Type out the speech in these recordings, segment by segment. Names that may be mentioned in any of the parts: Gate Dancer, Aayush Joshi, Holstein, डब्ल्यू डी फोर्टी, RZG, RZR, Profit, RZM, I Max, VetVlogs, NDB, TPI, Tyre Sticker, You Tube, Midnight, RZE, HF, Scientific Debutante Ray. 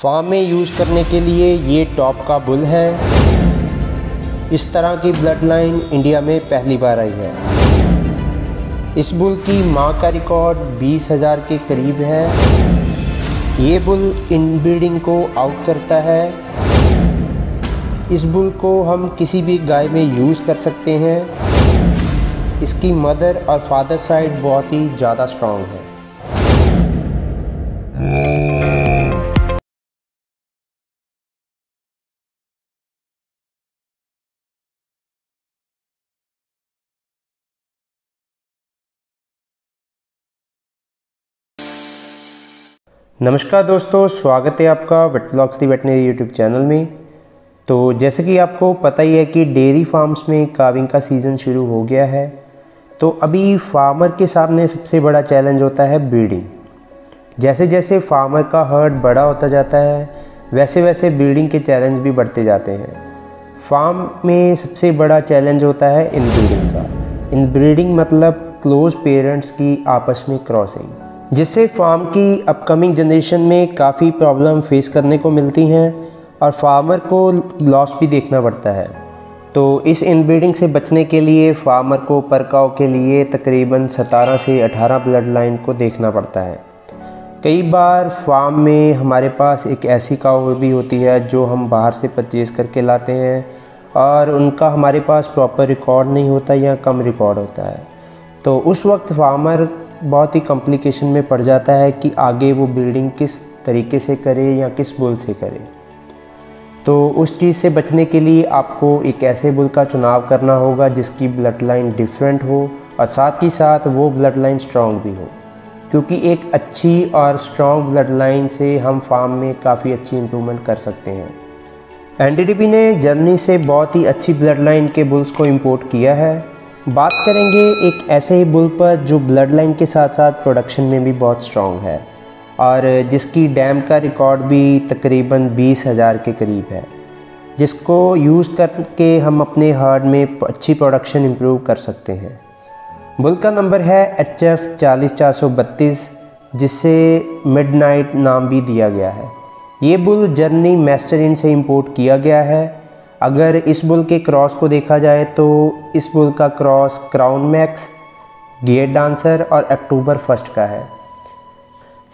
Farm में use करने के लिए ये टॉप का बुल है। इस तरह की ब्लड लाइन इंडिया में पहली बार आई है। इस बुल की मां का रिकॉर्ड 20,000 के करीब है। ये बुल इनब्रीडिंग को आउट करता है। इस बुल को हम किसी भी गाय में यूज़ कर सकते हैं। इसकी मदर और फादर साइड बहुत ही ज़्यादा स्ट्रांग है। नमस्कार दोस्तों, स्वागत है आपका वेटव्लॉग्स दी वेटनरी यूट्यूब चैनल में। तो जैसे कि आपको पता ही है कि डेयरी फार्म्स में काविंग का सीज़न शुरू हो गया है। तो अभी फार्मर के सामने सबसे बड़ा चैलेंज होता है ब्रीडिंग। जैसे जैसे फार्मर का हर्ड बड़ा होता जाता है वैसे वैसे ब्रीडिंग के चैलेंज भी बढ़ते जाते हैं। फार्म में सबसे बड़ा चैलेंज होता है इनब्रीडिंग का। इनब्रीडिंग मतलब क्लोज पेरेंट्स की आपस में क्रॉसिंग, जिससे फार्म की अपकमिंग जनरेशन में काफ़ी प्रॉब्लम फेस करने को मिलती हैं और फार्मर को लॉस भी देखना पड़ता है। तो इस इनब्रीडिंग से बचने के लिए फार्मर को पर काउ के लिए तकरीबन 17 से 18 ब्लड लाइन को देखना पड़ता है। कई बार फार्म में हमारे पास एक ऐसी काउ भी होती है जो हम बाहर से परचेज़ करके लाते हैं और उनका हमारे पास प्रॉपर रिकॉर्ड नहीं होता या कम रिकॉर्ड होता है। तो उस वक्त फार्मर बहुत ही कॉम्प्लिकेशन में पड़ जाता है कि आगे वो ब्रीडिंग किस तरीके से करे या किस बुल से करे। तो उस चीज़ से बचने के लिए आपको एक ऐसे बुल का चुनाव करना होगा जिसकी ब्लड लाइन डिफरेंट हो और साथ ही साथ वो ब्लड लाइन स्ट्रॉन्ग भी हो, क्योंकि एक अच्छी और स्ट्रॉन्ग ब्लड लाइन से हम फार्म में काफ़ी अच्छी इम्प्रूवमेंट कर सकते हैं। एनडीबी ने जर्मनी से बहुत ही अच्छी ब्लड लाइन के बुल्स को इम्पोर्ट किया है। बात करेंगे एक ऐसे ही बुल पर जो ब्लड लाइन के साथ साथ प्रोडक्शन में भी बहुत स्ट्रॉन्ग है और जिसकी डैम का रिकॉर्ड भी तकरीबन 20,000 के करीब है, जिसको यूज़ करके हम अपने हर्ड में अच्छी प्रोडक्शन इम्प्रूव कर सकते हैं। बुल का नंबर है HF 44 जिसे मिडनाइट नाम भी दिया गया है। ये बुल जर्नी मैस्टरिन से इंपोर्ट किया गया है। अगर इस बुल के क्रॉस को देखा जाए तो इस बुल का cross Crown Max, Gate Dancer और ऑक्टोबरफेस्ट का है।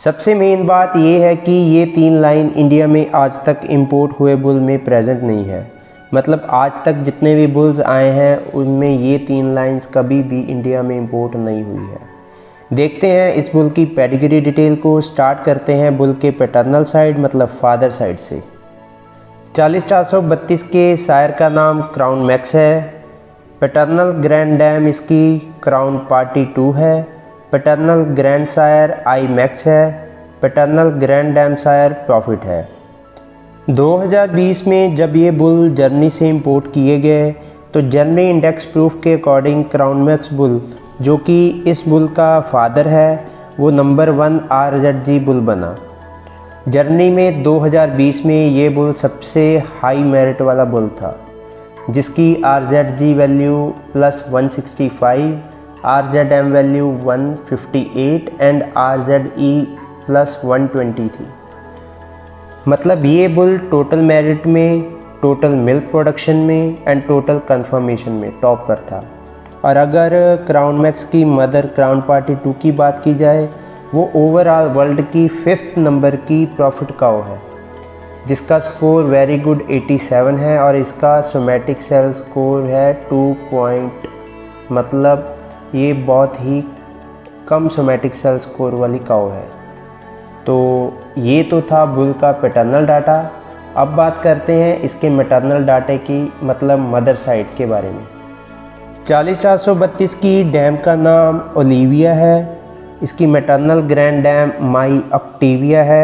सबसे मेन बात यह है कि ये तीन लाइन इंडिया में आज तक इंपोर्ट हुए बुल में प्रेजेंट नहीं है। मतलब आज तक जितने भी बुल्स आए हैं उनमें ये तीन लाइंस कभी भी इंडिया में इंपोर्ट नहीं हुई है। देखते हैं इस बुल की पेडिग्री डिटेल को। स्टार्ट करते हैं बुल के पैटर्नल साइड मतलब फादर साइड से। 44 के सायर का नाम क्राउन मैक्स है। पैटर्नल ग्रैंड डैम इसकी क्राउन पार्टी 2 है। Paternal grand sire I Max है। Paternal grand dam sire Profit है। 2020 में जब ये बुल जर्मनी से इंपोर्ट किए गए तो जर्मनी इंडेक्स प्रूफ के अकॉर्डिंग क्राउन मैक्स बुल, जो कि इस बुल का फादर है, वो नंबर 1 RZG बुल बना। जर्मनी में 2020 में ये बुल सबसे हाई मेरिट वाला बुल था, जिसकी RZG value +165, RZM value 158 and RZE +120 थी। मतलब ये बुल टोटल मेरिट में, टोटल मिल्क प्रोडक्शन में एंड टोटल कंफर्मेशन में टॉप पर था। और अगर क्राउन मैक्स की मदर क्राउन पार्टी 2 की बात की जाए, वो ओवरऑल वर्ल्ड की 5th नंबर की प्रॉफिट काउ है, जिसका स्कोर वेरी गुड 87 है और इसका सोमैटिक सेल स्कोर है 2. मतलब ये बहुत ही कम सोमैटिक सेल स्कोर वाली काउ है। तो ये तो था बुल का पैटर्नल डाटा। अब बात करते हैं इसके मैटर्नल डाटे की मतलब मदर साइड के बारे में। 44 की डैम का नाम ओलिविया है। इसकी मैटर्नल ग्रैंड डैम माई ऑक्टिविया है।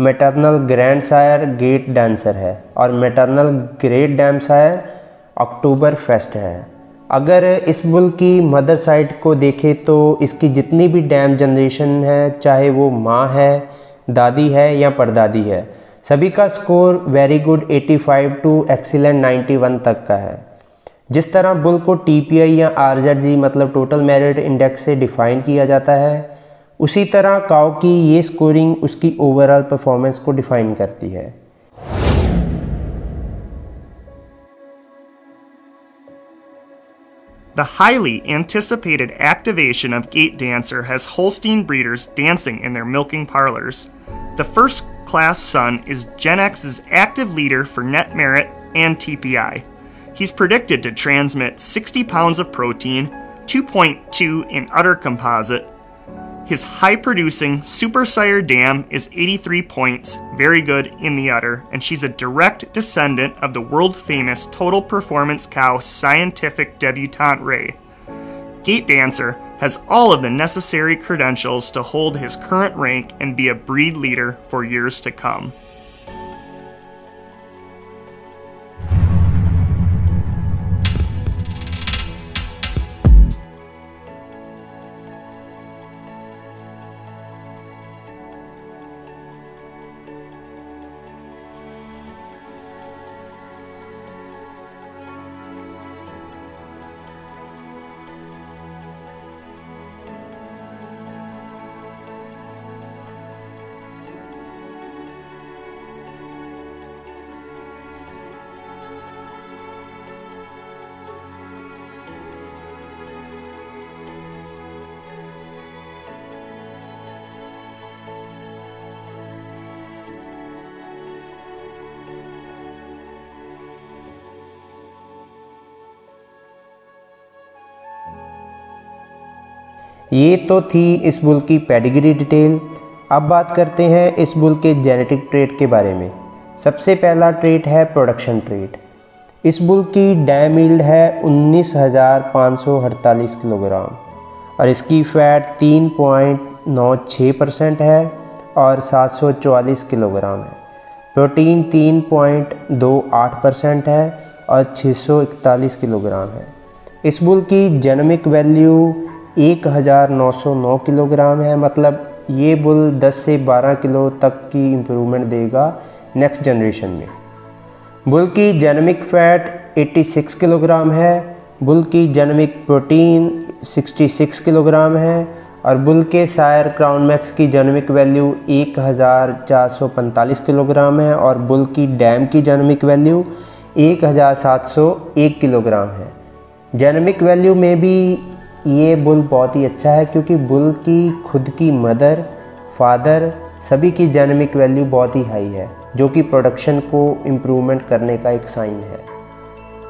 Maternal grand sire Gate Dancer है और maternal great dam sire Oktoberfest है। अगर इस बुल की मदर साइड को देखें तो इसकी जितनी भी डैम जनरेशन है, चाहे वो माँ है, दादी है या परदादी है, सभी का score very good 85 to excellent 91 तक का है। जिस तरह बुल को TPI या RZG मतलब टोटल मेरिट इंडेक्स से डिफ़ाइन किया जाता है, उसी तरह काओ की ये स्कोरिंग उसकी ओवरऑल परफॉर्मेंस को डिफाइन करती है। The highly anticipated activation of Gate Dancer has Holstein breeders dancing in their milking parlors. The first class son is Gen X's active leader for net merit and TPI. He's predicted to transmit 60 pounds of protein, 2.2 in udder composite. His high-producing Super Sire dam is 83 points, very good in the udder, and she's a direct descendant of the world-famous total performance cow Scientific Debutante Ray. Gate Dancer has all of the necessary credentials to hold his current rank and be a breed leader for years to come. ये तो थी इस bull की pedigree detail. अब बात करते हैं इस बुल के जेनेटिक ट्रेट के बारे में। सबसे पहला ट्रेट है प्रोडक्शन ट्रेट। इस बुल की डैम यील्ड है 19,548 किलोग्राम और इसकी फैट 3.96% है और 744 किलोग्राम है। प्रोटीन 3.28% है और 641 किलोग्राम है। इस बुल की जेनेमिक वैल्यू 1,909 किलोग्राम है, मतलब ये बुल 10 से 12 किलो तक की इम्प्रूवमेंट देगा नेक्स्ट जनरेशन में। बुल की जेनेमिक फैट 86 किलोग्राम है, बुल की जेनेमिक प्रोटीन 66 किलोग्राम है और बुल के सायर क्राउन मैक्स की जेनेमिक वैल्यू 1,445 किलोग्राम है और बुल की डैम की जेनेमिक वैल्यू 1,701 किलोग्राम है। जेनेमिक वैल्यू में भी ये बुल बहुत ही अच्छा है क्योंकि बुल की खुद की मदर फादर सभी की जेनेमिक वैल्यू बहुत ही हाई है, जो कि प्रोडक्शन को इम्प्रूवमेंट करने का एक साइन है।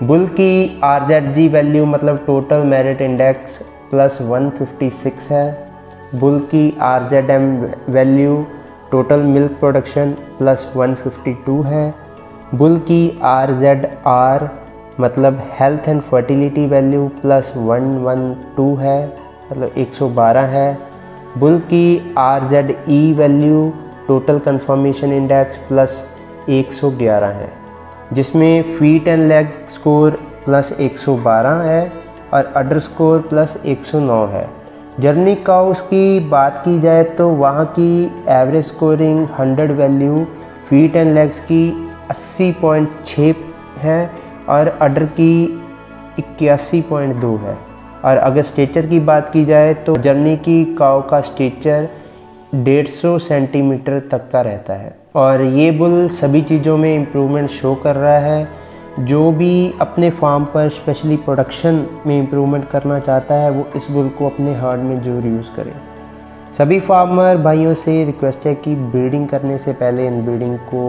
बुल की RZG वैल्यू मतलब टोटल मेरिट इंडेक्स +156 है। बुल की RZM value total milk production +152 है। बुल की RZR मतलब हेल्थ एंड फर्टिलिटी वैल्यू +112 है, मतलब 112 है। बुल की RZE value total conformation index +111 है, जिसमें फीट एंड लेग स्कोर +112 है और अडर स्कोर +109 है। जर्नी काउस की बात की जाए तो वहाँ की average scoring 100 value feet and legs की 80.6 है और अडर की 81.2 है। और अगर स्टेचर की बात की जाए तो जर्नी की काओ का स्टेचर 150 सेंटीमीटर तक का रहता है और ये बुल सभी चीज़ों में इम्प्रूवमेंट शो कर रहा है। जो भी अपने फार्म पर स्पेशली प्रोडक्शन में इम्प्रूवमेंट करना चाहता है वो इस बुल को अपने हर्ड में ज़रूर यूज़ करें। सभी फार्मर भाइयों से रिक्वेस्ट है कि ब्रीडिंग करने से पहले इन ब्रीडिंग को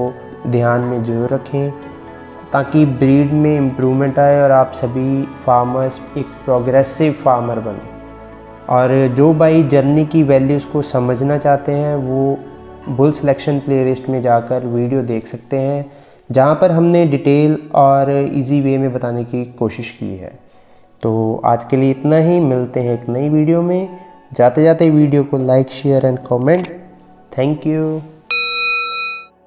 ध्यान में ज़रूर रखें ताकि ब्रीड में इम्प्रूवमेंट आए और आप सभी फार्मर्स एक प्रोग्रेसिव फार्मर बने। और जो भाई जर्नी की वैल्यूज़ को समझना चाहते हैं वो बुल सिलेक्शन प्लेलिस्ट में जाकर वीडियो देख सकते हैं, जहां पर हमने डिटेल और इजी वे में बताने की कोशिश की है। तो आज के लिए इतना ही, मिलते हैं एक नई वीडियो में। जाते जाते वीडियो को like share and comment. Thank you.